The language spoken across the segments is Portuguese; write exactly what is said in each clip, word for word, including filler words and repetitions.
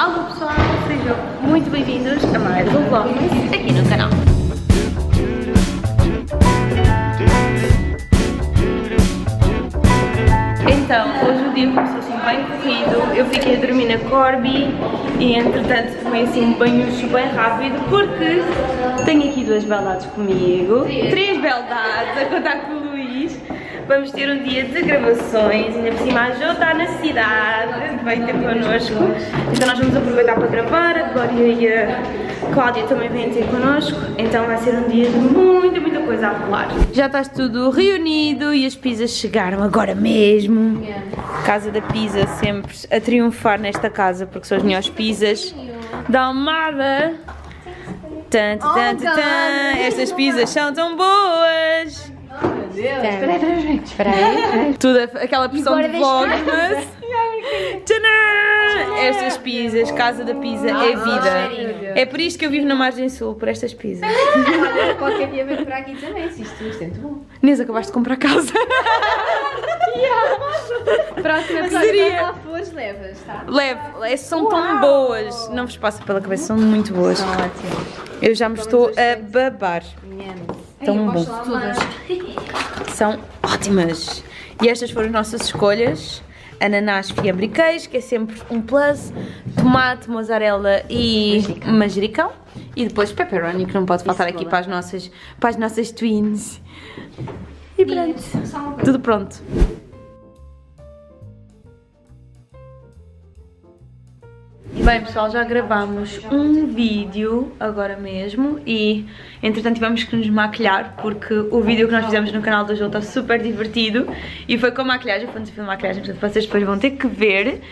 Alô pessoal, sejam muito bem-vindos a mais um Vlogmas aqui no canal. Então, hoje o dia começou assim bem corrido, eu fiquei a dormir na Corby e entretanto tomei assim um banho bem rápido porque tenho aqui duas beldades comigo, três beldades a contar com o Luís. Vamos ter um dia de gravações, ainda por cima a Jo está na cidade, vai ter connosco, então nós vamos aproveitar para gravar, a Glória e a Cláudia também vêm ter connosco, então vai ser um dia de muita, muita coisa a rolar. Já estás tudo reunido e as pizzas chegaram agora mesmo. Yeah. Casa da Pizza sempre a triunfar nesta casa, porque são as melhores pizzas da Almada. Tan, tan, tan, tan. Estas pizzas são tão boas! Espera aí, gente, espera aí. Toda aquela pressão de Vlogmas. Tcharam! Estas pizzas, Casa da Pizza é vida. É por isto que eu vivo na Margem Sul, por estas pizzas. Qualquer dia vem para aqui também, se isto é muito bom. Inês, acabaste de comprar casa. Próxima vez lá fores, levas, tá? Levo, são tão boas. Não vos passa pela cabeça, são muito boas. São ótimas. Eu já me estou a babar. Tão bom. Todas. São ótimas. E estas foram as nossas escolhas. Ananás, fiambre e queijo, que é sempre um plus. Tomate, mozzarella e manjericão. manjericão. E depois pepperoni, que não pode faltar aqui para as, nossas, para as nossas twins. E pronto. Tudo pronto. Bem pessoal, já gravámos um vídeo agora mesmo e entretanto tivemos que nos maquilhar porque o vídeo que nós fizemos no canal do João está super divertido e foi com maquilhagem, foi um desafio de maquilhagem, portanto vocês depois vão ter que ver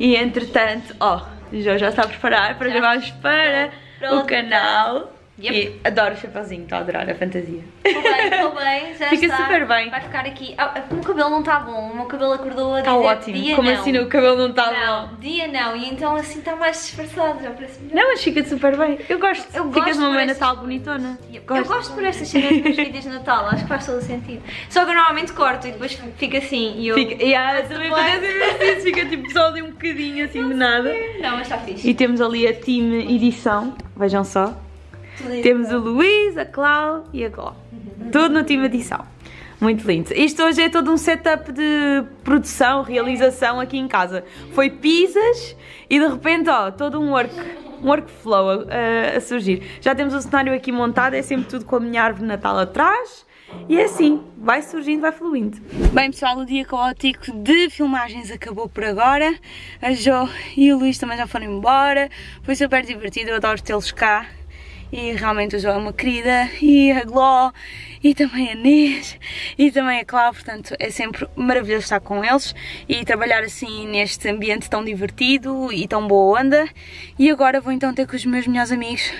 e entretanto, ó, o João já está a preparar para gravarmos para Pronto. o canal. Yep. E adoro o chapéuzinho, estou a adorar a fantasia. Estou bem, estou bem, já Fica está. super bem. Vai ficar aqui. Ah, o meu cabelo não está bom, o meu cabelo acordou a dizer dia ótimo. Dia Como não. assim o cabelo não está não, bom? Dia não, e então assim está mais disfarçado, já parece melhor. Não, mas fica super bem. Eu gosto. Eu Ficas uma mãe Natal bonitona. Yep. Gosto. Eu gosto por estas cenas dos vídeos de Natal, acho que faz todo o sentido. Só que eu normalmente corto e depois fica assim e eu... Fica, yeah, também acontece fica tipo só ali um bocadinho assim não de nada. Sei. Não, mas está fixe. E temos ali a Team Edição, vejam só. Temos o Luís, a Cláudia e a Gló. Uhum. Tudo no Team Edição. Muito lindo. Isto hoje é todo um setup de produção, realização aqui em casa. Foi pizzas e de repente, ó, todo um work, um workflow a, a surgir. Já temos o cenário aqui montado, é sempre tudo com a minha árvore de Natal atrás. E é assim, vai surgindo, vai fluindo. Bem pessoal, o dia caótico de filmagens acabou por agora. A Jo e o Luís também já foram embora. Foi super divertido, eu adoro tê-los cá. E realmente o João é uma querida, e a Gló, e também a Inês, e também a Cláudia, portanto é sempre maravilhoso estar com eles e trabalhar assim neste ambiente tão divertido e tão boa onda. E agora vou então ter com os meus melhores amigos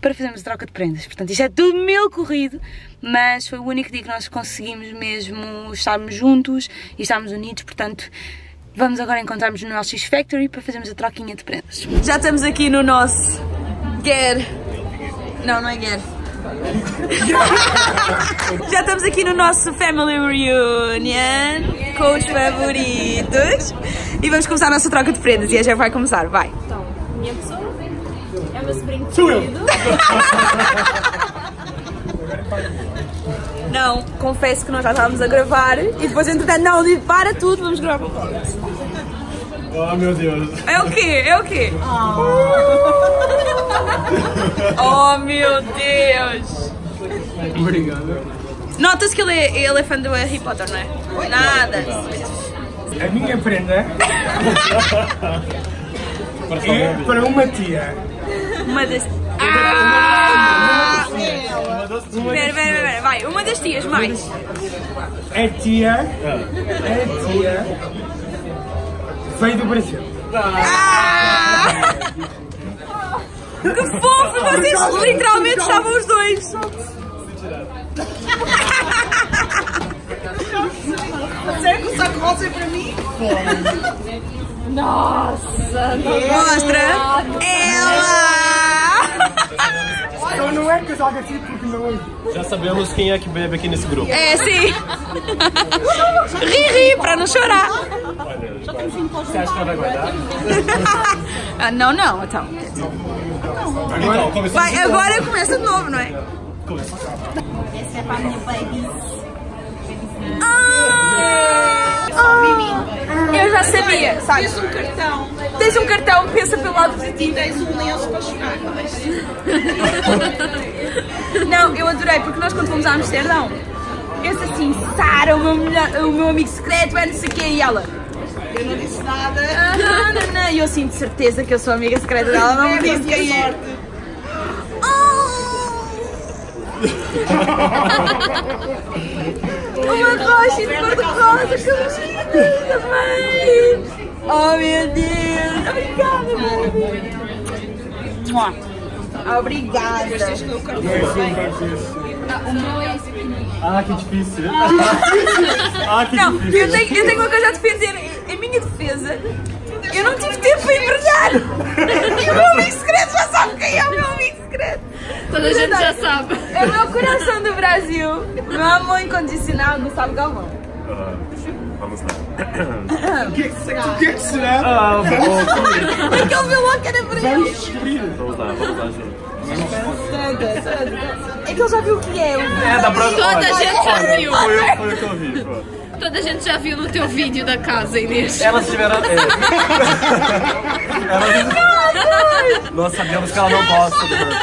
para fazermos a troca de prendas. Portanto isto é tudo meu corrido, mas foi o único dia que nós conseguimos mesmo estarmos juntos e estarmos unidos, portanto... Vamos agora encontrarmos no L X Factory para fazermos a troquinha de prendas. Já estamos aqui no nosso... Get... Não, não é guerra. Já estamos aqui no nosso Family Reunion com os favoritos e vamos começar a nossa troca de prendas e a já vai começar, vai. Então, minha pessoa é meu sobrinho querido. Não, confesso que nós já estávamos a gravar e depois entretanto, não, para tudo, vamos gravar. Oh meu Deus! É o quê? É o quê? Oh, oh meu Deus! Obrigado. Nota-se que ele é, ele é fã do Harry Potter, não é? Nada! A minha prenda é para uma tia. Uma das... Ah! Espera, espera, espera, vai! Uma das tias, mais! É tia... É tia... Veio do Brasil. Ah! Que fofo! Vocês literalmente estavam os dois. Será que o saco rosa é para mim? Nossa! Mostra! Ela! Não é qualquer casaca aqui porque não é. Já sabemos quem é que bebe aqui nesse grupo. É, sim. Ri, ri, pra não chorar. Você acha que ela vai guardar? ah, não, não, então. Então vai, agora eu começo de novo, não é? Começa. Essa é para minha baby. Ah! ah! Eu já sabia, sabe? Tens um cartão. Tens um cartão, pensa pelo lado positivo. Tens um lenço para chorar. Não, eu adorei, porque nós quando fomos a Amsterdão, eu disse assim, Sara, o meu, melhor, o meu amigo secreto é não sei o quê, e ela... Eu não disse nada. Ah, não, não, não. E eu sinto certeza que eu sou amiga secreta dela, não me disse quem é. Uma rocha de cor-de-rosa, que linda, mãe! Oh meu Deus! Obrigada, mãe! Obrigada! O meu é esse aqui. Ah, que difícil! Ah, que não, difícil! Eu tenho, eu tenho uma coisa a defender. Minha defesa, eu não tive tempo para embrulhar. E o meu amigo secreto já sabe quem é o meu amigo secreto. Toda a gente já sabe. É o meu coração do Brasil, meu amor incondicional do Salgado Mane. Uh, vamos lá. O que é que será? Ah, vou. É que eu vi o que era para ele. Vamos lá, vamos lá, gente. É que eu já vi o que é. É, da próxima. Toda a gente já viu. Foi o que eu vi, pô. Toda a gente já viu no teu vídeo da casa, Inês. Elas tiveram... É. Elas... Nós sabíamos que ela não gosta do Harry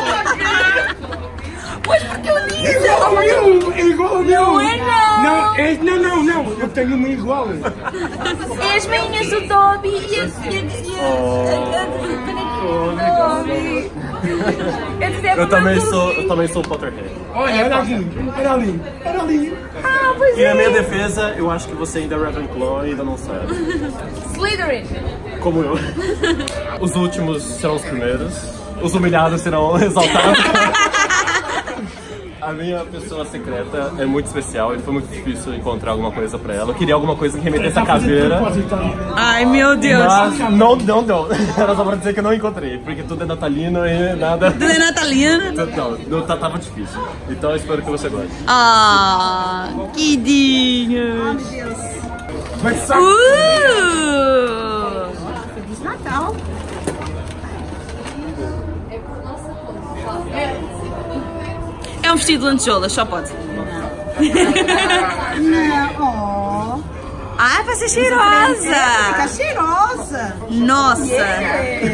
Pois porque eu disse! É igual a eu! É igual a não! É não! Não, é, não, não, não! Eu tenho uma igual! É as meninas do Dobby e as... Eu também sou, eu também sou o Potterhead. Olha, era ali, era ali, era ali. Ah, pois é. E na minha defesa, eu acho que você ainda é Ravenclaw e ainda não sabe. Slytherin. Como eu. Os últimos serão os primeiros. Os humilhados serão exaltados. A minha pessoa secreta é muito especial e foi muito difícil encontrar alguma coisa pra ela. Eu queria alguma coisa que remetesse à caveira. Ai, meu Deus! Mas não, não, não. Era só pra dizer que eu não encontrei, porque tudo é natalino e nada... Tudo é natalino? Não, não, tava difícil. Então eu espero que você goste. Ah, queridinhos! Mas só... Uh! Feliz Natal! É por nossa conta. É um vestido de lanchola, só pode. Não. Oh. Ah, vai ser cheirosa! Vai ficar cheirosa! Nossa! Yeah.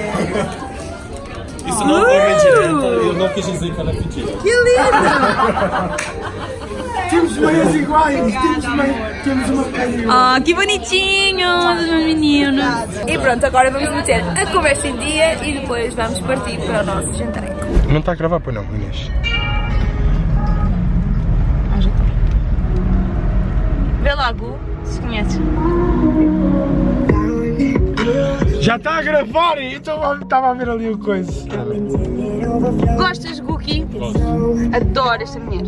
Isso não foi mentirenta, eu não quis dizer que ela pedia. Que lindo! Temos meias iguais, temos, meias, temos uma coisa. Oh, que bonitinho, meus meninos! E pronto, agora vamos meter a conversa em dia e depois vamos partir para o nosso jantar. Não está a gravar, pois não, Inês? Vê logo, se conhece. Já está a gravar e estava a ver ali o coisa. Gostas, Guki? Gosto. Adoro esta mulher.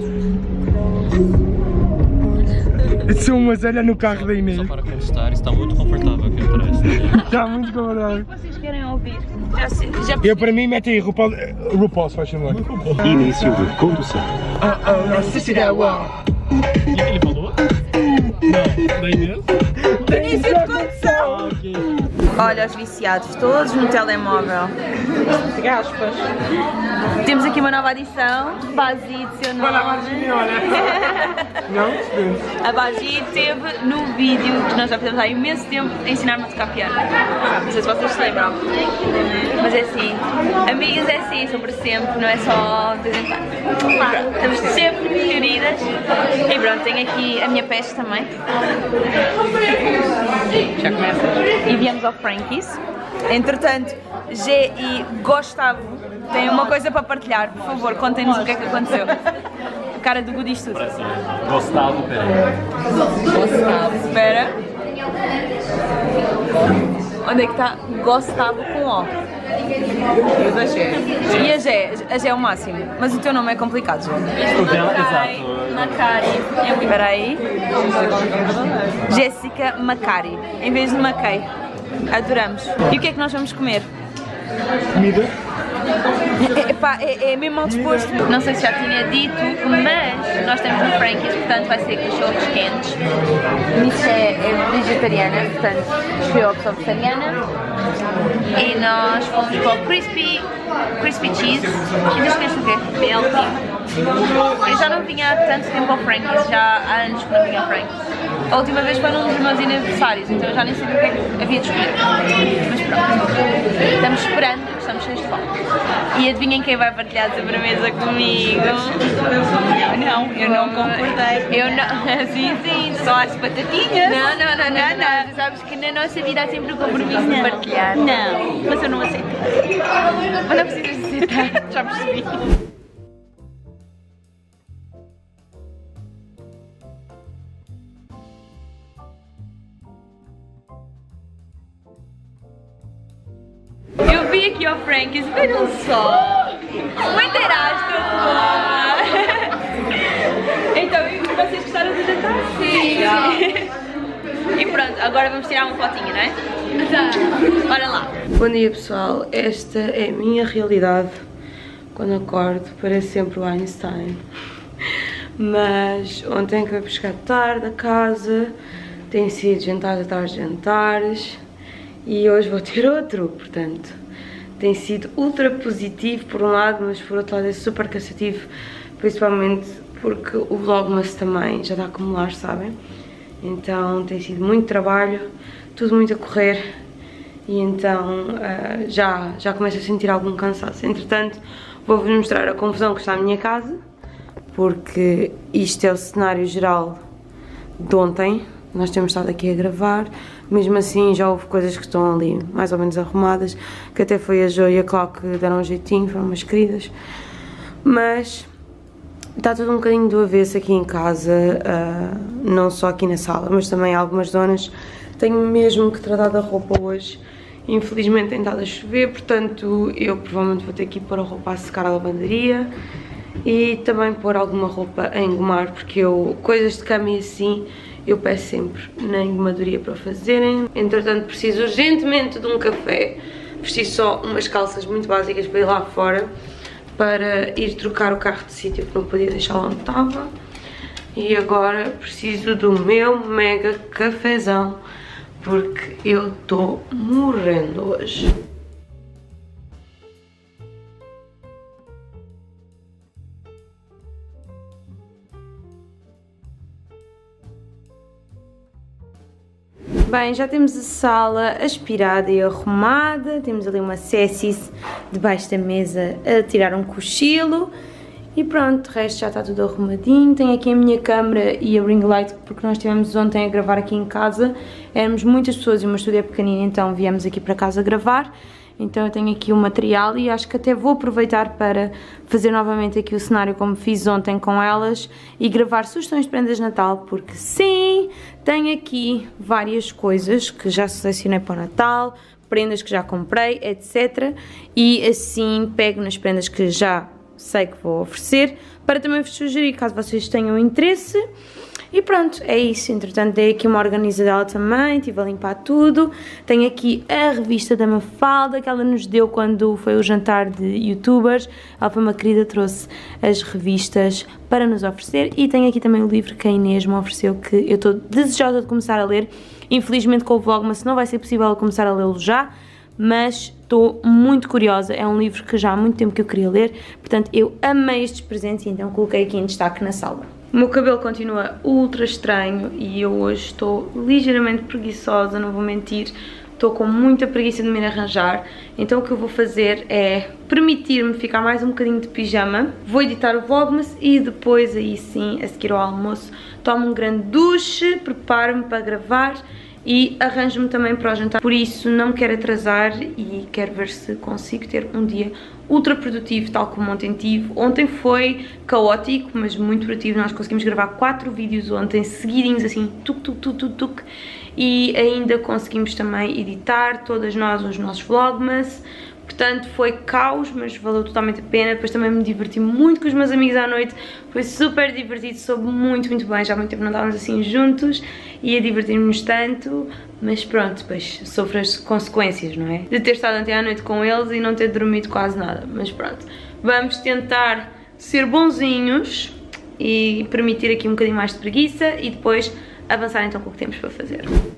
Sou uma zelha no carro da Inês. Só para constar, está muito confortável aqui atrás. Está muito confortável. O que vocês querem ouvir? Já sei, já eu para mim metem aí RuPaul, RuPaul se faz chamar. Início de condução. Oh, oh, nossa, se dá uau. E o que ele falou? Não, da Inês? Da Inês de condução! Olha os viciados todos no telemóvel. Gaspas. Temos aqui uma nova adição. Bagi de seu nome. Olha a Bagi, olha. Não? A Bagi teve no vídeo que nós já fizemos há imenso tempo a ensinar-me a tocar piano. Não sei se vocês se lembram. Mas é assim. Amigas é assim, são para sempre, não é só de vez em quando. Claro, estamos sempre reunidas. E pronto, tenho aqui a minha peste também. Já começa. E viemos ao Frankies. Entretanto, G e Gustavo têm uma coisa para partilhar. Por favor, contem-nos o que é que aconteceu. A cara do Goodies tudo. Gustavo, pera. Gustavo, pera. Onde é que está Gustavo com O? E a G. E a G, a G é o máximo. Mas o teu nome é complicado, João. Macari, Macari. Espera aí. Jéssica Macari, em vez de Macay. Adoramos. E o que é que nós vamos comer? Comida. Epá, é, é mesmo mal disposto. Não sei se já tinha dito, mas nós temos no Frankies, portanto vai ser cachorros quentes. Nisso é, é vegetariana, portanto escolheu a opção vegetariana. E nós fomos para o crispy, crispy cheese. E nós temos o quê? B L T. Eu já não vinha há tanto tempo ao Frankies, já há anos que não vinha ao Frankies. A última vez foi num dos meus aniversários, então eu já nem sabia o que é que havia de escolher. Mas pronto, estamos esperando, estamos cheios de fome. E adivinhem quem vai partilhar a sobremesa comigo? Não, eu não concordei. Eu não, sim, sim, só as batatinhas. Não, não, não, não, não. Tu sabes que na nossa vida há sempre o compromisso de partilhar. Não, mas eu não aceito. Mas não precisas aceitar, já percebi. Eu vim aqui ao Frankies, vejam só, uma interagem boa. Então, vocês gostaram do jantar? Sim! E pronto, agora vamos tirar uma fotinha, não é? Exato! Bora lá! Bom dia pessoal, esta é a minha realidade. Quando acordo, parece sempre o Einstein. Mas ontem acabei por chegar tarde a casa, tem sido jantares atrás de jantares. E hoje vou ter outro, portanto, tem sido ultra positivo por um lado, mas por outro lado é super cansativo, principalmente porque o Vlogmas também já está a acumular, sabem? Então tem sido muito trabalho, tudo muito a correr e então uh, já, já começo a sentir algum cansaço. Entretanto, vou-vos mostrar a confusão que está na minha casa, porque isto é o cenário geral de ontem. Nós temos estado aqui a gravar, mesmo assim já houve coisas que estão ali mais ou menos arrumadas, que até foi a Jo e a Cláudia que deram um jeitinho, foram umas queridas, mas está tudo um bocadinho do avesso aqui em casa, uh, não só aqui na sala, mas também algumas zonas. Tenho mesmo que tratar da roupa hoje, infelizmente tem estado a chover, portanto eu provavelmente vou ter que ir pôr a roupa a secar à lavanderia e também pôr alguma roupa a engomar, porque eu, coisas de cama e assim, eu peço sempre na engomadoria para fazerem. Entretanto, preciso urgentemente de um café. Vesti só umas calças muito básicas para ir lá fora, para ir trocar o carro de sítio, porque não podia deixar lá onde estava. E agora preciso do meu mega cafezão, porque eu estou morrendo hoje. Bem, já temos a sala aspirada e arrumada, temos ali uma Cécis debaixo da mesa a tirar um cochilo e pronto, o resto já está tudo arrumadinho. Tenho aqui a minha câmera e a ring light, porque nós estivemos ontem a gravar aqui em casa, éramos muitas pessoas e o meu estúdio é pequenino, então viemos aqui para casa gravar. Então eu tenho aqui o material e acho que até vou aproveitar para fazer novamente aqui o cenário como fiz ontem com elas e gravar sugestões de prendas de Natal, porque sim, tenho aqui várias coisas que já selecionei para o Natal, prendas que já comprei, etcétera. E assim pego nas prendas que já sei que vou oferecer, para também vos sugerir caso vocês tenham interesse. E pronto, é isso. Entretanto, dei aqui uma organizadela também, estive a limpar tudo. Tenho aqui a revista da Mafalda, que ela nos deu quando foi o jantar de youtubers. Ela foi uma querida, trouxe as revistas para nos oferecer. E tenho aqui também o livro que a Inês me ofereceu, que eu estou desejosa de começar a ler. Infelizmente com o Vlogmas não vai ser possível eu começar a lê-lo já, mas estou muito curiosa, é um livro que já há muito tempo que eu queria ler. Portanto, eu amei estes presentes e então coloquei aqui em destaque na sala. O meu cabelo continua ultra estranho e eu hoje estou ligeiramente preguiçosa, não vou mentir, estou com muita preguiça de me arranjar, então o que eu vou fazer é permitir-me ficar mais um bocadinho de pijama, vou editar o Vlogmas e depois aí sim, a seguir ao almoço, tomo um grande duche, preparo-me para gravar e arranjo-me também para o jantar, por isso não me quero atrasar e quero ver se consigo ter um dia ultra produtivo, tal como ontem tive. Ontem foi caótico, mas muito produtivo. Nós conseguimos gravar quatro vídeos ontem, seguidinhos assim, tuc, tuc, tuc, tuc, tuc. E ainda conseguimos também editar, todas nós, os nossos Vlogmas. Portanto, foi caos, mas valeu totalmente a pena. Depois também me diverti muito com os meus amigos à noite. Foi super divertido, soube muito, muito bem. Já há muito tempo não estávamos assim juntos e a divertir-nos tanto. Mas pronto, depois sofro as consequências, não é? De ter estado até à noite com eles e não ter dormido quase nada. Mas pronto, vamos tentar ser bonzinhos e permitir aqui um bocadinho mais de preguiça e depois avançar então com o que temos para fazer.